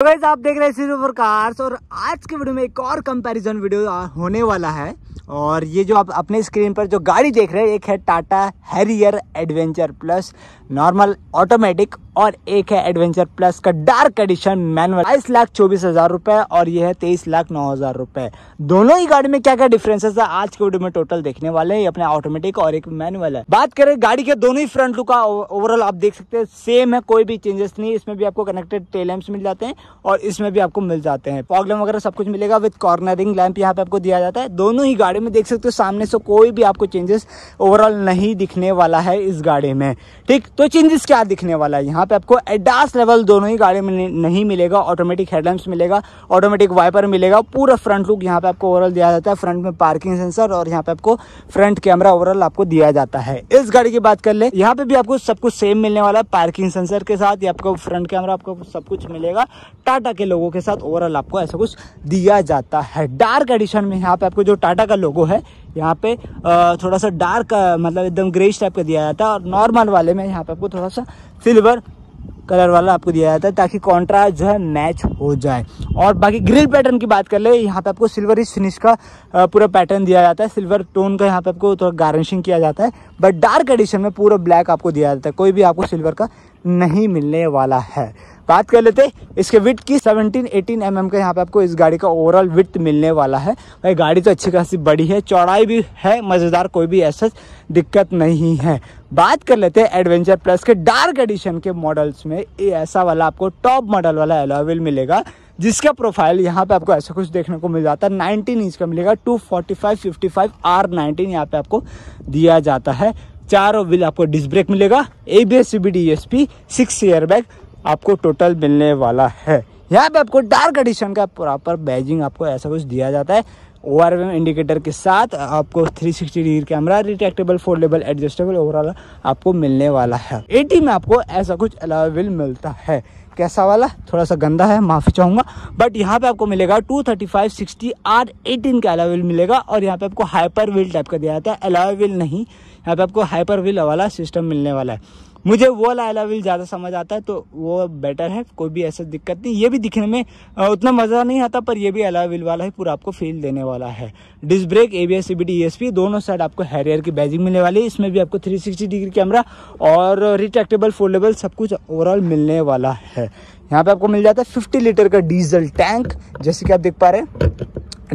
तो गाइस आप देख रहे हैं CG04Carz और आज के वीडियो में एक और कंपैरिजन वीडियो होने वाला है। और ये जो आप अपने स्क्रीन पर जो गाड़ी देख रहे हैं, एक है Tata Harrier adventure plus normal automatic और एक है एडवेंचर प्लस का डार्क एडिशन मैनुअल 22,24,000 रुपये और ये है 23,09,000 रुपये। दोनों ही गाड़ी में क्या क्या डिफरेंसेस है आज के वीडियो में टोटल देखने वाले हैं। ये अपने ऑटोमेटिक और एक मैनुअल है। बात करें गाड़ी के दोनों ही फ्रंट लुक का, ओवरऑल आप देख सकते हैं सेम है, कोई भी चेंजेस नहीं। इसमें भी आपको कनेक्टेड टेल लैंप्स मिल जाते हैं और इसमें भी आपको मिल जाते हैं। फॉग लैंप वगैरह सब कुछ मिलेगा विद कॉर्नरिंग लैंप यहाँ पे आपको दिया जाता है। दोनों ही गाड़ी में देख सकते हो सामने से कोई भी आपको चेंजेस ओवरऑल नहीं दिखने वाला है इस गाड़ी में। ठीक, तो चेंजेस क्या दिखने वाला है यहाँ पे आपको एडास लेवल दोनों ही गाड़ी में नहीं मिलेगा। ऑटोमेटिक हेडलैम्प्स मिलेगा, ऑटोमेटिक वाइपर मिलेगा, पूरा फ्रंट लुक यहाँ पे आपको ओवरऑल दिया जाता है। फ्रंट में पार्किंग सेंसर और यहाँ पे आपको फ्रंट कैमरा ओवरऑल आपको दिया जाता है। इस गाड़ी की बात कर ले, यहाँ पे भी आपको सब कुछ सेम मिलने वाला है। पार्किंग सेंसर के साथ आपको फ्रंट कैमरा आपको सब कुछ मिलेगा। टाटा के लोगों के साथ ओवरऑल आपको ऐसा कुछ दिया जाता है। डार्क एडिशन में यहाँ पे आपको जो टाटा का लोगो है यहाँ पे थोड़ा सा डार्क मतलब एकदम ग्रेइश टाइप का दिया जाता है और नॉर्मल वाले में यहाँ पे आपको थोड़ा सा सिल्वर कलर वाला आपको दिया जाता है ताकि कॉन्ट्रास्ट जो है मैच हो जाए। और बाकी ग्रिल पैटर्न की बात कर ले, यहाँ पे आपको सिल्वरिश फिनिश का पूरा पैटर्न दिया जाता है। सिल्वर टोन का यहाँ पे आपको थोड़ा गार्निशिंग किया जाता है। बट डार्क एडिशन में पूरा ब्लैक आपको दिया जाता है, कोई भी आपको सिल्वर का नहीं मिलने वाला है। बात कर लेते इसके विथ की, 17-18 mm का यहाँ पे आपको इस गाड़ी का ओवरऑल विथ मिलने वाला है। भाई गाड़ी तो अच्छी खासी बड़ी है, चौड़ाई भी है मज़ेदार, कोई भी ऐसा दिक्कत नहीं है। बात कर लेते हैं एडवेंचर प्लस के डार्क एडिशन के मॉडल्स में, ये ऐसा वाला आपको टॉप मॉडल वाला एलॉय व्हील मिलेगा जिसका प्रोफाइल यहाँ पे आपको ऐसा कुछ देखने को मिल जाता है। 19 इंच का मिलेगा, 245/55R19 यहाँ पे आपको दिया जाता है। चारों व्हील आपको डिस्क ब्रेक मिलेगा, ABS CVT ESP, 6 एयरबैग आपको टोटल मिलने वाला है। यहाँ पे आपको डार्क एडिशन का प्रॉपर बैजिंग आपको ऐसा कुछ दिया जाता है। ORM इंडिकेटर के साथ आपको 360 degree camera, retractable, foldable, adjustable overall आपको मिलने वाला है। 80 में आपको ऐसा कुछ अलॉय व्हील मिलता है। कैसा वाला, थोड़ा सा गंदा है, माफ़ी चाहूँगा, बट यहाँ पे आपको मिलेगा 235/60R18 का अलॉय व्हील मिलेगा। और यहाँ पे आपको हाइपर व्हील टाइप का दिया जाता है, अलॉय व्हील नहीं, यहाँ पे आपको हाइपर व्हील वाला सिस्टम मिलने वाला है। मुझे वो वाला अलॉय व्हील ज़्यादा समझ आता है तो वो बेटर है, कोई भी ऐसा दिक्कत नहीं। ये भी दिखने में उतना मज़ा नहीं आता पर ये भी अलॉय व्हील वाला ही पूरा आपको फील देने वाला है। Disc brake, ABS CVT ESP, दोनों साइड आपको हैरियर की बैजिंग मिलने वाली है। इसमें भी आपको 360 डिग्री कैमरा और रिट्रैक्टेबल, फोल्डेबल सब कुछ ओवरऑल मिलने वाला है। यहाँ पे आपको मिल जाता है 50 लीटर का डीजल टैंक, जैसे कि आप देख पा रहे हैं।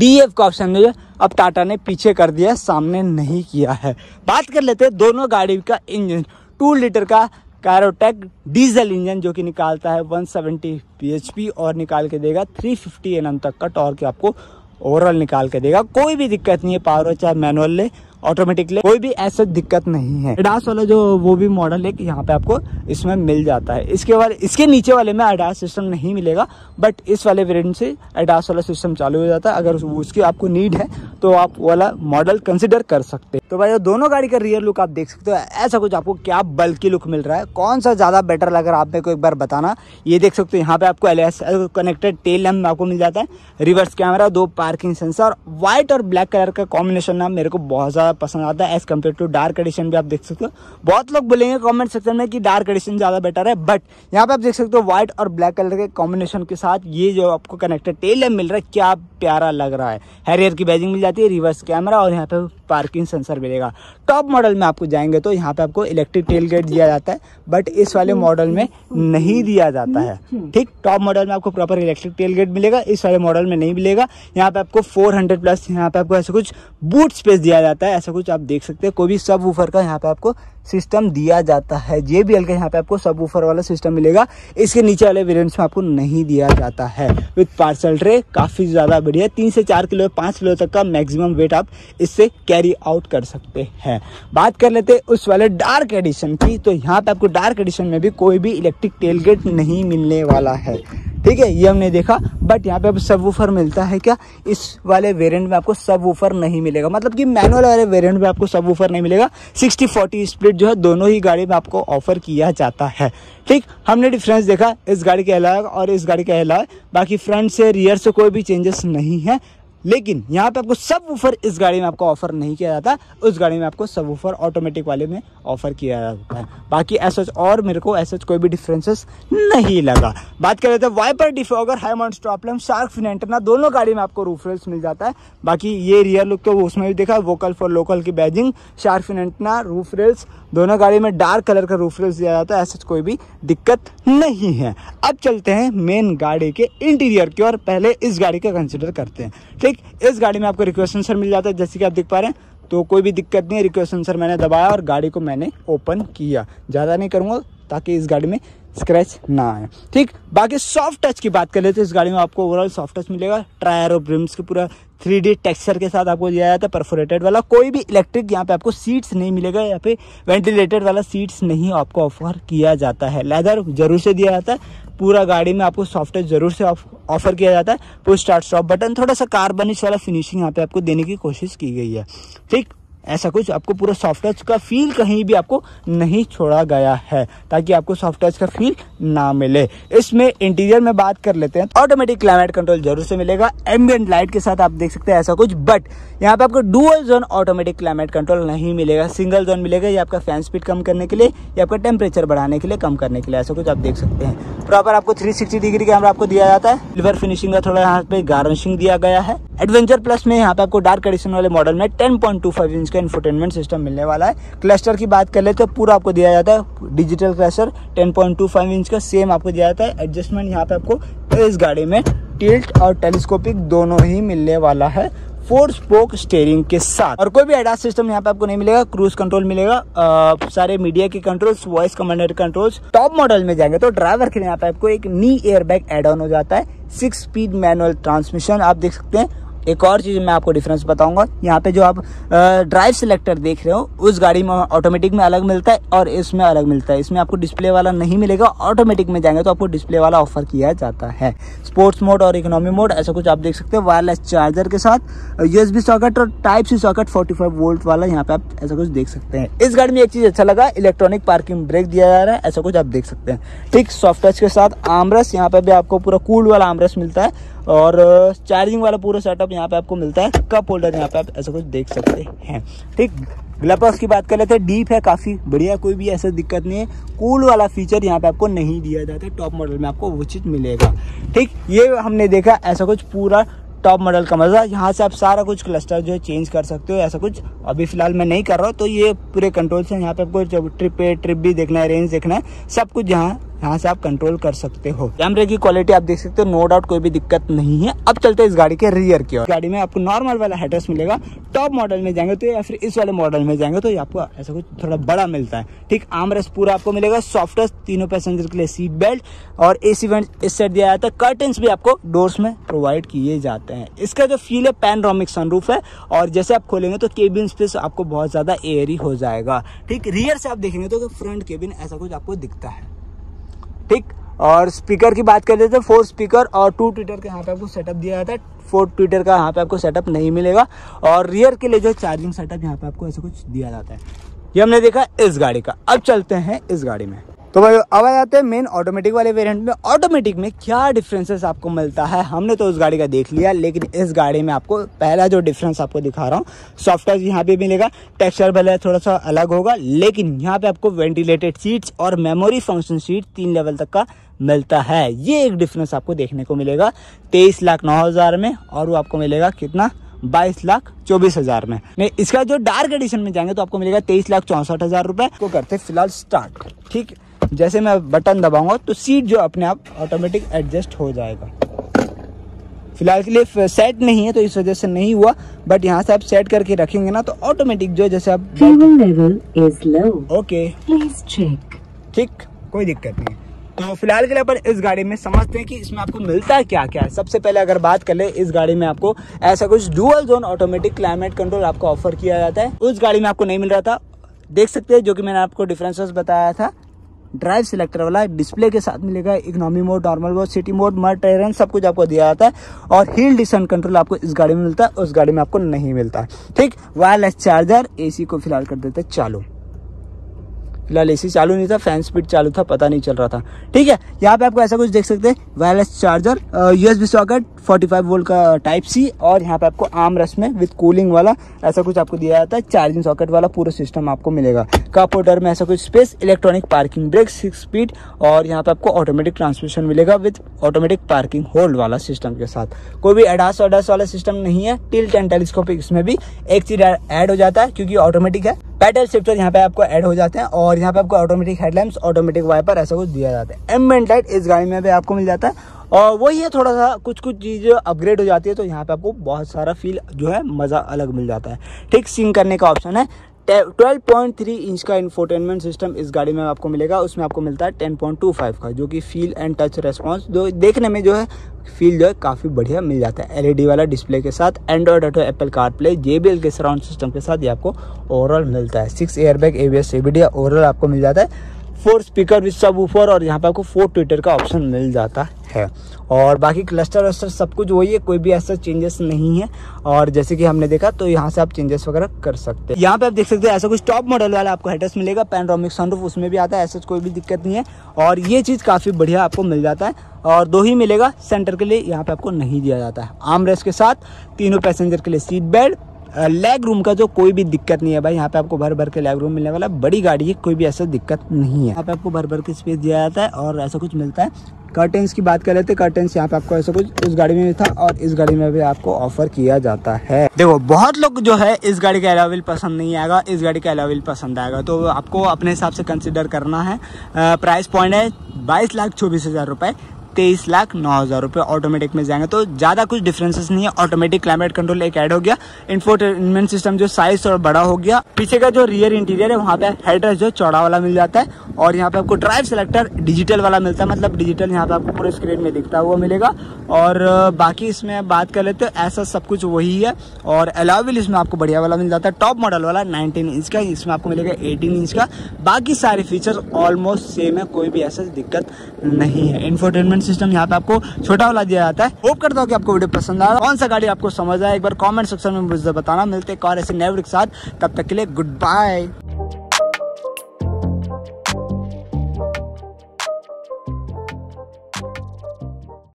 DF का ऑप्शन जो है अब टाटा ने पीछे कर दिया, सामने नहीं किया है। बात कर लेते हैं दोनों गाड़ी का इंजन। 2 लीटर का कैरोटेक डीजल इंजन जो कि निकालता है 170 bhp और निकाल के देगा 350 Nm तक का टॉर्क आपको ओवरऑल निकाल के देगा। कोई भी दिक्कत नहीं है, पावर चाहे मैनुअल ले, ऑटोमेटिक ले, कोई भी ऐसा दिक्कत नहीं है। एडास वाला जो वो भी मॉडल एक यहाँ पे आपको इसमें मिल जाता है। इसके बाद इसके नीचे वाले में एडास सिस्टम नहीं मिलेगा, बट इस वाले वेरिएंट से एडास वाला सिस्टम चालू हो जाता है। अगर उसकी आपको नीड है तो आप वाला मॉडल कंसिडर कर सकते हैं। तो भाई दोनों गाड़ी का रियर लुक आप देख सकते हो, ऐसा कुछ आपको क्या बल्कि लुक मिल रहा है, कौन सा ज़्यादा बेटर लग रहा है आप मेरे को एक बार बताना। ये देख सकते हो यहाँ पे आपको LSL कनेक्टेड टेल लैंप आपको मिल जाता है, reverse camera, 2 parking sensor, white और ब्लैक कलर का कॉम्बिनेशन ना मेरे को बहुत ज़्यादा पसंद आता है as compare to dark edition भी आप देख सकते हो। बहुत लोग बोलेंगे कमेंट सेक्शन में कि डार्क एडिशन ज़्यादा बेटर है, बट यहाँ पे आप देख सकते हो व्हाइट और ब्लैक कलर के कॉम्बिनेशन के साथ ये जो आपको कनेक्टेड टेल लैंप मिल रहा है क्या प्यारा लग रहा है। हैरियर की बैजिंग मिल जाती है, रिवर्स कैमरा और यहाँ पे पार्किंग सेंसर मिलेगा। टॉप मॉडल में आपको जाएंगे तो यहाँ पे आपको इलेक्ट्रिक टेल गेट दिया जाता है, बट इस वाले मॉडल में नहीं दिया जाता है। ठीक, टॉप मॉडल में आपको प्रॉपर इलेक्ट्रिक टेल गेट मिलेगा, इस वाले मॉडल में नहीं मिलेगा। यहाँ पे आपको 400+ यहाँ पे आपको ऐसा कुछ बूट स्पेस दिया जाता है, ऐसा कुछ आप देख सकते हैं। कोई भी सब वूफर का यहाँ पे आपको सिस्टम दिया जाता है, JBL का यहाँ पे आपको सब वूफर वाला सिस्टम मिलेगा। इसके नीचे वाले वेरिएंट्स में आपको नहीं दिया जाता है। विथ पार्सल ट्रे काफ़ी ज़्यादा बढ़िया, 3 से 4 किलो 5 किलो तक का मैक्सिमम वेट आप इससे कैरी आउट कर सकते हैं। बात कर लेते उस वाले डार्क एडिशन की, तो यहाँ पे आपको डार्क एडिशन में भी कोई भी इलेक्ट्रिक टेलगेट नहीं मिलने वाला है। ठीक है, ये हमने देखा, बट यहाँ पे आपको सब वूफर मिलता है क्या, इस वाले वेरिएंट में आपको सब वूफर नहीं मिलेगा, मतलब कि मैनुअल वाले वेरिएंट में आपको सब वूफर नहीं मिलेगा। 60-40 स्प्लिट जो है दोनों ही गाड़ी में आपको ऑफर किया जाता है। ठीक, हमने डिफरेंस देखा इस गाड़ी के अलॉय और इस गाड़ी के अलॉय। बाकी फ्रंट से रियर से कोई भी चेंजेस नहीं है। लेकिन यहाँ पे आपको सब वूफर इस गाड़ी में आपको ऑफर नहीं किया जाता, उस गाड़ी में आपको सब वूफर ऑटोमेटिक वाले में ऑफर किया जाता है। बाकी ऐसा और मेरे को ऐसा कोई भी डिफरेंसेस नहीं लगा। बात कर लेते हैं wiper defogger, high mount problem, shark fin antenna, दोनों गाड़ी में आपको रूफ रेल्स मिल जाता है। बाकी ये रियर लुक तो उसमें भी देखा, वोकल फॉर लोकल की badging, shark fin antenna, roof rails, दोनों गाड़ी में डार्क कलर का रूफ रेल्स दिया जाता है। ऐसा कोई भी दिक्कत नहीं है। अब चलते हैं मेन गाड़ी के इंटीरियर की और पहले इस गाड़ी का कंसिडर करते हैं। ठीक, इस गाड़ी में आपको रिक्वेस्ट सेंसर मिल जाता है, जैसे कि आप देख पा रहे हैं। तो कोई भी दिक्कत नहीं है, रिक्वेस्ट सेंसर मैंने दबाया और गाड़ी को मैंने ओपन किया, ज़्यादा नहीं करूँगा ताकि इस गाड़ी में स्क्रैच ना आए। ठीक, बाकी सॉफ्ट टच की बात करें तो इस गाड़ी में आपको ओवरऑल सॉफ्ट टच मिलेगा। टायर और ब्रिम्स के पूरा 3D टेक्सचर के साथ आपको दिया जाता है, परफोरेटेड वाला। कोई भी इलेक्ट्रिक यहाँ पे आपको सीट्स नहीं मिलेगा, यहाँ पे वेंटिलेटेड वाला सीट्स नहीं आपको ऑफर किया जाता है। लेदर जरूर से दिया जाता है, पूरा गाड़ी में आपको सॉफ्ट टच जरूर से ऑफर किया जाता है। पुश स्टार्ट स्टॉप बटन, थोड़ा सा कार्बनिश वाला फिनिशिंग यहाँ पे आपको देने की कोशिश की गई है। ठीक, ऐसा कुछ आपको पूरा सॉफ्ट टच का फील कहीं भी आपको नहीं छोड़ा गया है ताकि आपको सॉफ्ट टच का फील ना मिले। इसमें इंटीरियर में बात कर लेते हैं, ऑटोमेटिक क्लाइमेट कंट्रोल जरूर से मिलेगा, एम्बिएंट लाइट के साथ आप देख सकते हैं ऐसा कुछ। बट यहाँ पे आपको dual zone automatic climate control नहीं मिलेगा, सिंगल जोन मिलेगा। ये आपका फैन स्पीड कम करने के लिए या आपका टेम्परेचर बढ़ाने के लिए, कम करने के लिए, ऐसा कुछ आप देख सकते हैं। प्रॉपर आपको 360 डिग्री कैमरा आपको दिया जाता है। सिल्वर फिनिशिंग का थोड़ा यहाँ पे गार्निशिंग दिया गया है। एडवेंचर प्लस में यहाँ पे आपको डार्क एडिशन वाले मॉडल में 10.25 इंच का इंफोटेनमेंट सिस्टम मिलने वाला है। क्लस्टर की बात कर ले तो पूरा आपको दिया जाता है, डिजिटल क्लस्टर 10.25 इंच का सेम आपको दिया जाता है। एडजस्टमेंट यहाँ पे आपको इस गाड़ी में टिल्ट और टेलीस्कोपिक दोनों ही मिलने वाला है, 4 स्पोक स्टेयरिंग के साथ। और कोई भी एडास सिस्टम यहाँ पे आपको नहीं मिलेगा, क्रूज कंट्रोल मिलेगा, सारे मीडिया के controls, voice commanded controls. Top model में जाएंगे तो ड्राइवर के लिए यहाँ पे आपको एक नी एयरबैग एड ऑन हो जाता है, 6 स्पीड मैनुअल ट्रांसमिशन आप देख सकते हैं। एक और चीज़ मैं आपको डिफरेंस बताऊंगा, यहाँ पे जो आप ड्राइव सिलेक्टर देख रहे हो उस गाड़ी में ऑटोमेटिक में अलग मिलता है और इसमें अलग मिलता है। इसमें आपको डिस्प्ले वाला नहीं मिलेगा, ऑटोमेटिक में जाएंगे तो आपको डिस्प्ले वाला ऑफर किया जाता है। स्पोर्ट्स मोड और इकोनॉमी मोड ऐसा कुछ आप देख सकते हैं। वायरलेस चार्जर के साथ USB सॉकेट और Type-C सॉकेट 45 वोल्ट वाला यहाँ पे आप ऐसा कुछ देख सकते हैं। इस गाड़ी में एक चीज़ अच्छा लगा, इलेक्ट्रॉनिक पार्किंग ब्रेक दिया जा रहा है, ऐसा कुछ आप देख सकते हैं। ठीक, सॉफ्ट टच के साथ आर्मरेस्ट, यहाँ पे भी आपको पूरा कूल वाला आर्मरेस्ट मिलता है और चार्जिंग वाला पूरा सेटअप यहाँ पे आपको मिलता है। कप होल्डर यहाँ पे आप ऐसा कुछ देख सकते हैं। ठीक, ग्लव बॉक्स की बात कर लेते हैं, डीप है काफ़ी बढ़िया, कोई भी ऐसा दिक्कत नहीं है। कूल वाला फीचर यहाँ पे आपको नहीं दिया जाता, टॉप मॉडल में आपको वो चीज़ मिलेगा। ठीक, ये हमने देखा ऐसा कुछ पूरा टॉप मॉडल का मज़ा। यहाँ से आप सारा कुछ क्लस्टर जो है चेंज कर सकते हो, ऐसा कुछ अभी फिलहाल मैं नहीं कर रहा हूँ। तो ये पूरे कंट्रोल्स हैं, यहाँ पे आपको ट्रिप ए ट्रिप भी देखना है, रेंज देखना है, सब कुछ यहाँ से आप कंट्रोल कर सकते हो। कैमरे की क्वालिटी आप देख सकते हो, नो डाउट कोई भी दिक्कत नहीं है। अब चलते हैं इस गाड़ी के रियर की ओर। गाड़ी में आपको नॉर्मल वाला हेडरेस्ट मिलेगा, टॉप मॉडल में जाएंगे तो या फिर इस वाले मॉडल में जाएंगे तो ये आपको ऐसा कुछ थोड़ा बड़ा मिलता है। ठीक, आर्मरेस्ट पूरा आपको मिलेगा, सॉफ्ट टच, तीनों पैसेंजर के लिए सीट बेल्ट और AC वेंट इस साइड दिया जाता है। कर्टेंस भी आपको डोर्स में प्रोवाइड किए जाते हैं। इसका जो फील है पैनोरामिक सनरूफ है और जैसे आप खोलेंगे तो केबिन स्पेस आपको बहुत ज़्यादा एयरी हो जाएगा। ठीक, रियर से आप देखेंगे तो फ्रंट केबिन ऐसा कुछ आपको दिखता है। ठीक, और स्पीकर की बात कर लेते हैं, 4 स्पीकर और 2 ट्विटर का यहाँ पे आपको सेटअप दिया जाता है, 4 ट्विटर का यहाँ पे आपको सेटअप नहीं मिलेगा। और रियर के लिए जो चार्जिंग सेटअप यहाँ पे आपको ऐसा कुछ दिया जाता है। ये हमने देखा इस गाड़ी का। अब चलते हैं इस गाड़ी में, तो भाई अब आ जाते हैं मेन ऑटोमेटिक वाले वेरिएंट में। ऑटोमेटिक में क्या डिफरेंसेस आपको मिलता है, हमने तो उस गाड़ी का देख लिया, लेकिन इस गाड़ी में आपको पहला जो डिफरेंस आपको दिखा रहा हूँ, सॉफ्ट टच यहाँ पे मिलेगा, टेक्सचर भले थोड़ा सा अलग होगा, लेकिन यहाँ पे आपको वेंटिलेटेड सीट्स और मेमोरी फंक्शन सीट 3 लेवल तक का मिलता है। ये एक डिफरेंस आपको देखने को मिलेगा 23,09,000 में, और वो आपको मिलेगा कितना 22,24,000 में। इसका जो डार्क एडिशन में जाएंगे तो आपको मिलेगा 23,64,000 रुपये को करते फिलहाल स्टार्ट। ठीक, जैसे मैं बटन दबाऊंगा तो सीट जो अपने आप ऑटोमेटिक एडजस्ट हो जाएगा। फिलहाल के लिए सेट नहीं है तो इस वजह से नहीं हुआ, बट यहाँ से आप सेट करके रखेंगे ना तो ऑटोमेटिक जो जैसे आप level is low, okay please check. ठीक, कोई दिक्कत नहीं। तो फिलहाल के लिए अपन इस गाड़ी में समझते हैं कि इसमें आपको मिलता है क्या क्या है। सबसे पहले अगर बात कर ले, इस गाड़ी में आपको ऐसा कुछ dual zone automatic climate control आपको ऑफर किया जाता है, उस गाड़ी में आपको नहीं मिल रहा था। देख सकते हैं जो कि मैंने आपको डिफरेंसेस बताया था, ड्राइव सिलेक्टर वाला डिस्प्ले के साथ मिलेगा, economy mode, normal mode, city mode, mud terrain सब कुछ आपको दिया जाता है। और हिल डिसेंट कंट्रोल आपको इस गाड़ी में मिलता है, उस गाड़ी में आपको नहीं मिलता। ठीक, वायरलेस चार्जर, AC को फिलहाल कर देते चालू। फिलहाल एसी चालू नहीं था, फैन स्पीड चालू था, पता नहीं चल रहा था। ठीक है, यहाँ पे आपको ऐसा कुछ देख सकते हैं। Wireless charger, USB socket, 45 volt का टाइप सी, और यहाँ पे आपको आर्म रेस्ट में विद कूलिंग वाला ऐसा कुछ आपको दिया जाता है। चार्जिंग सॉकेट वाला पूरा सिस्टम आपको मिलेगा। कप होल्डर में ऐसा कुछ space, electronic parking brake 6 speed, और यहाँ पे आपको ऑटोमेटिक ट्रांसमिशन मिलेगा विद ऑटोमेटिक पार्किंग होल्ड वाला सिस्टम के साथ। कोई भी एडास वडास वाला सिस्टम नहीं है। टिल्ट एंड टेलीस्कोपिक, इसमें भी एक चीज ऐड हो जाता है क्योंकि ऑटोमेटिक है। पैडल शिफ्टर यहाँ पे आपको ऐड हो जाते हैं, और यहाँ पे आपको ऑटोमेटिक हेडलैम्प्स, ऑटोमेटिक वाइपर ऐसा कुछ दिया जाता है। एम्बिएंट लाइट इस गाड़ी में भी आपको मिल जाता है, और वही है थोड़ा सा कुछ चीज़ अपग्रेड हो जाती है तो यहाँ पे आपको बहुत सारा फील जो है मज़ा अलग मिल जाता है। ठीक, सिंक करने का ऑप्शन है। 12.3 इंच का इंफोटेनमेंट सिस्टम इस गाड़ी में आपको मिलेगा, उसमें आपको मिलता है 10.25 का, जो कि फील एंड टच रेस्पॉन्स जो देखने में जो है फील जो है काफ़ी बढ़िया मिल जाता है। LED वाला डिस्प्ले के साथ, Android auto, Apple CarPlay, JBL के सराउंड सिस्टम के साथ ये आपको ओवरऑल मिलता है। 6 एयरबैग, ABS, CBD ओवरऑल आपको मिल जाता है। 4 स्पीकर विद सब ऊपर, और यहाँ पे आपको 4 ट्विटर का ऑप्शन मिल जाता है, और बाकी क्लस्टर वस्टर सब कुछ वही है, कोई भी ऐसा चेंजेस नहीं है। और जैसे कि हमने देखा तो यहाँ से आप चेंजेस वगैरह कर सकते हैं। यहाँ पे आप देख सकते हैं ऐसा कुछ टॉप मॉडल वाला आपको हेडरेस्ट मिलेगा, पैनोरामिक सनरूफ उसमें भी आता है, ऐसा कोई भी दिक्कत नहीं है, और ये चीज़ काफ़ी बढ़िया आपको मिल जाता है। और 2 ही मिलेगा, सेंटर के लिए यहाँ पर आपको नहीं दिया जाता है। आर्मरेस्ट के साथ, तीनों पैसेंजर के लिए सीट बेल्ट, लेग रूम का जो कोई भी दिक्कत नहीं है भाई, यहाँ पे आपको भर के लेग रूम मिलने वाला। बड़ी गाड़ी है, कोई भी ऐसा दिक्कत नहीं है। यहाँ पे आपको भर के स्पेस दिया जाता है, और ऐसा कुछ मिलता है। कर्टेंस की बात कर लेते हैं, कर्टेंस यहाँ पे आपको ऐसा कुछ उस गाड़ी में भी था और इस गाड़ी में भी आपको ऑफर किया जाता है। देखो, बहुत लोग जो है इस गाड़ी का एलॉय व्हील पसंद नहीं आएगा, इस गाड़ी का एलॉय व्हील पसंद आएगा, तो आपको अपने हिसाब से कंसिडर करना है। प्राइस पॉइंट है 22,24,000 रुपये, 23,09,000 रुपये ऑटोमेटिक में जाएंगे, तो ज़्यादा कुछ डिफरेंसेस नहीं है। ऑटोमेटिक क्लाइमेट कंट्रोल एक ऐड हो गया, इंफोटेनमेंट सिस्टम जो साइज और बड़ा हो गया, पीछे का जो रियर इंटीरियर है वहाँ पे हेडरेस्ट जो चौड़ा वाला मिल जाता है, और यहाँ पे आपको ड्राइव सेलेक्टर डिजिटल वाला मिलता है, मतलब डिजिटल यहाँ पे आपको पूरे स्क्रीन में दिखता हुआ मिलेगा। और बाकी इसमें बात कर लेते हो ऐसा सब कुछ वही है, और एलॉय व्हील इसमें आपको बढ़िया वाला मिल जाता है, टॉप मॉडल वाला 19 इंच का, इसमें आपको मिलेगा 18 इंच का। बाकी सारे फीचर ऑलमोस्ट सेम है, कोई भी ऐसा दिक्कत नहीं है। इंफोटेनमेंट सिस्टम यहाँ पे आपको छोटा वाला दिया जाता है। होप करता हूँ कि आपको वीडियो पसंद आया। कौन सा गाड़ी आपको समझ आया एक बार कमेंट सेक्शन में मुझे बताना। मिलते हैं कार ऐसे नए वीडियो के साथ, तब तक के लिए गुड बाय।